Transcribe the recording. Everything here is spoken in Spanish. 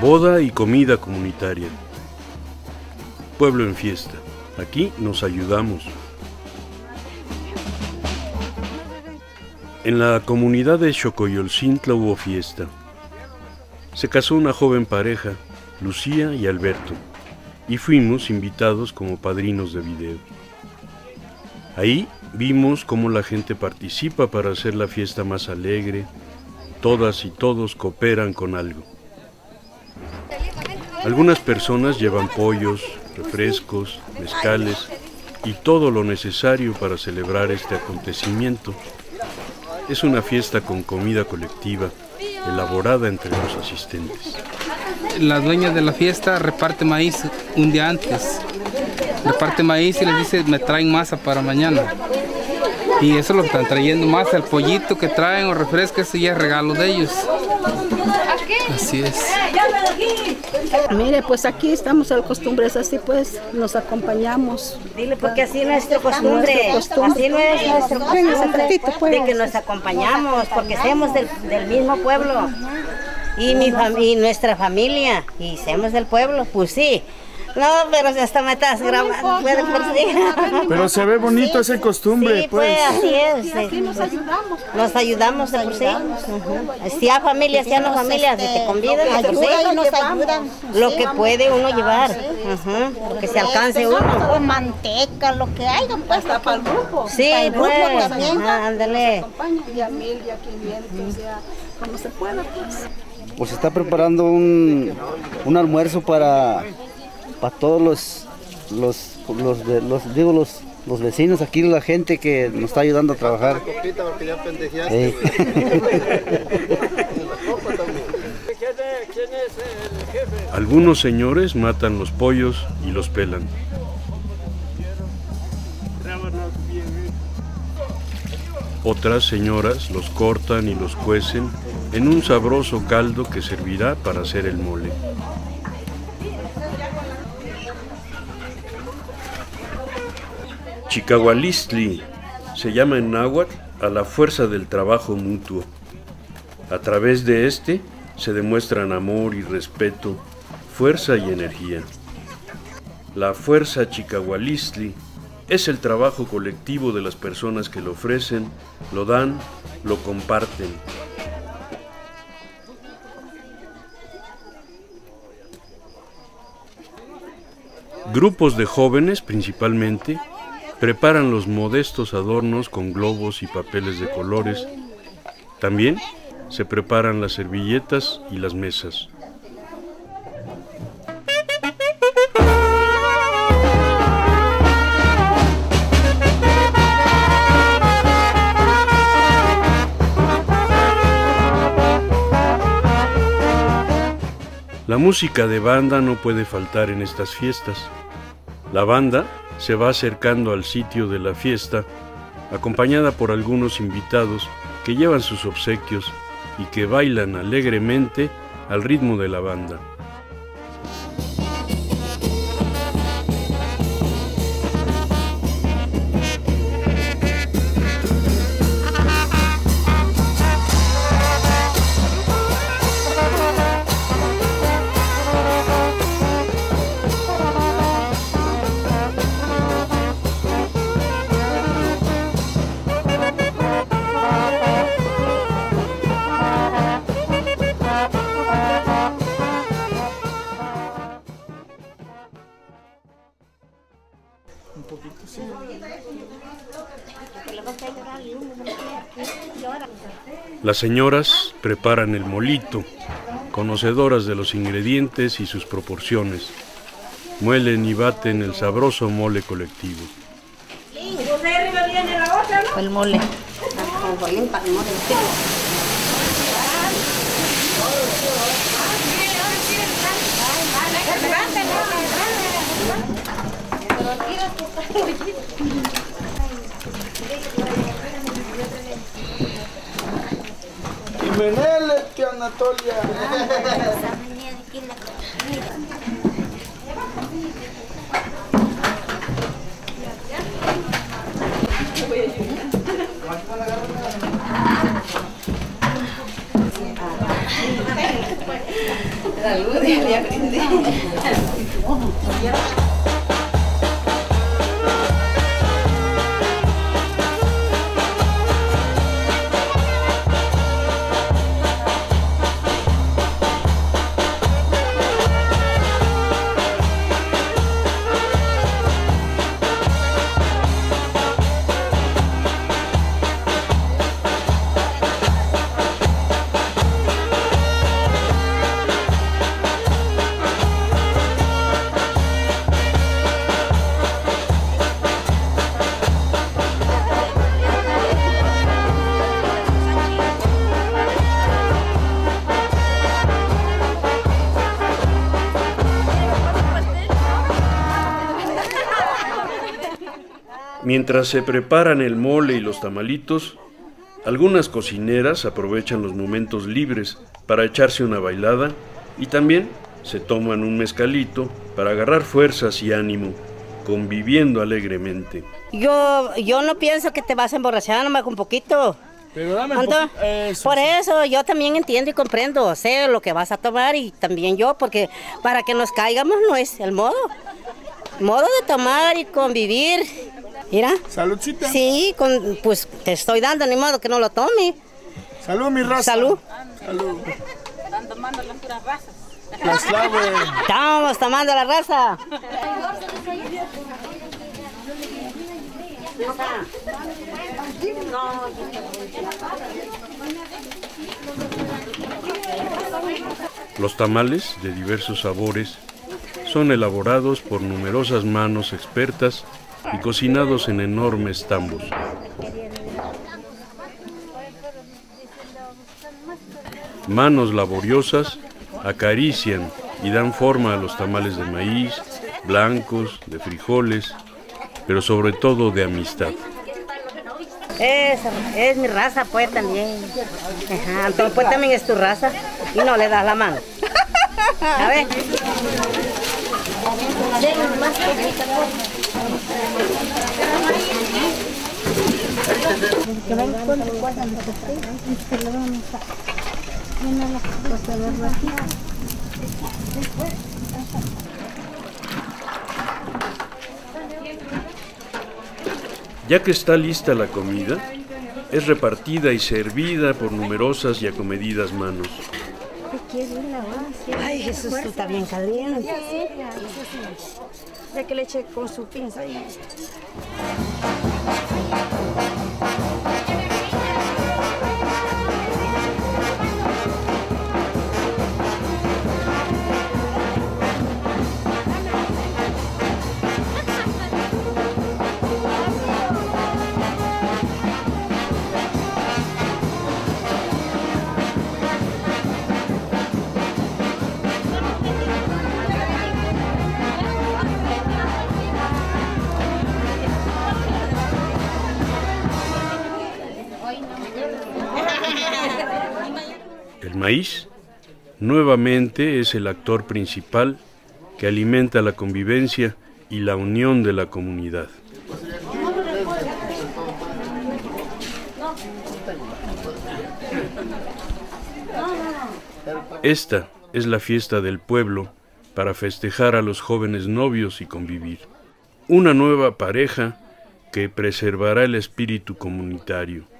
Boda y comida comunitaria. Pueblo en fiesta. Aquí nos ayudamos. En la comunidad de Chocoyolcintla hubo fiesta. Se casó una joven pareja, Lucía y Alberto, y fuimos invitados como padrinos de video. Ahí vimos cómo la gente participa para hacer la fiesta más alegre. Todas y todos cooperan con algo. Algunas personas llevan pollos, refrescos, mezcales y todo lo necesario para celebrar este acontecimiento. Es una fiesta con comida colectiva, elaborada entre los asistentes. La dueña de la fiesta reparte maíz un día antes. Reparte maíz y les dice, me traen masa para mañana. Y eso lo están trayendo masa, el pollito que traen o refresco, eso ya es regalo de ellos. Así es. Mire, pues aquí estamos a las costumbres, así pues nos acompañamos. Dile, porque así es nuestra costumbre. Así no es nuestra costumbre de que nos acompañamos, porque somos del mismo pueblo. Y nuestra familia, y somos del pueblo, pues sí. No, pero hasta me estás grabando. Pero se ve bonito, sí, esa costumbre. Sí, pues así es. Aquí nos ayudamos. Nos ayudamos, de por sí. Si hay familias, si hay no familias, si te convidan, ayudan. Lo que puede uno llevar, lo que se alcance uno. Manteca, lo que haya, pues. Hasta para el grupo. Sí, pues, ándale. Y a 1000, y a 500, o sea, como se pueda, pues. Pues está preparando un almuerzo para todos los vecinos, aquí la gente que nos está ayudando a trabajar. Algunos señores matan los pollos y los pelan. Otras señoras los cortan y los cuecen en un sabroso caldo que servirá para hacer el mole. Chicahualiztli se llama en náhuatl a la fuerza del trabajo mutuo. A través de este se demuestran amor y respeto, fuerza y energía. La fuerza Chicahualiztli es el trabajo colectivo de las personas que lo ofrecen, lo dan, lo comparten. Grupos de jóvenes principalmente preparan los modestos adornos con globos y papeles de colores. También se preparan las servilletas y las mesas. La música de banda no puede faltar en estas fiestas. La banda se va acercando al sitio de la fiesta, acompañada por algunos invitados que llevan sus obsequios y que bailan alegremente al ritmo de la banda. Las señoras preparan el molito, conocedoras de los ingredientes y sus proporciones. Muelen y baten el sabroso mole colectivo. El mole. Salud, ya aprendí. Mientras se preparan el mole y los tamalitos, algunas cocineras aprovechan los momentos libres para echarse una bailada y también se toman un mezcalito para agarrar fuerzas y ánimo, conviviendo alegremente. Yo no pienso que te vas a emborrachar, nomás un poquito. Pero dame un poquito, por eso yo también entiendo y comprendo, sé lo que vas a tomar y también yo, porque para que nos caigamos no es el modo de tomar y convivir. Mira. Saludcita. Sí, pues te estoy dando, ni modo que no lo tome. Salud, mi raza. Salud. Salud. Están tomando las puras razas. Las clave. Estamos tomando la raza. Los tamales de diversos sabores son elaborados por numerosas manos expertas y cocinados en enormes tambos. Manos laboriosas acarician y dan forma a los tamales de maíz, blancos, de frijoles, pero sobre todo de amistad. Es mi raza pues también. Ajá, pero pues también es tu raza y no le das la mano. A ver. Ya que está lista la comida, es repartida y servida por numerosas y acomedidas manos. Ay, Jesús, tú está bien caliente. Ya que le eche con su pinza y... Maíz, nuevamente es el actor principal que alimenta la convivencia y la unión de la comunidad. Esta es la fiesta del pueblo para festejar a los jóvenes novios y convivir. Una nueva pareja que preservará el espíritu comunitario.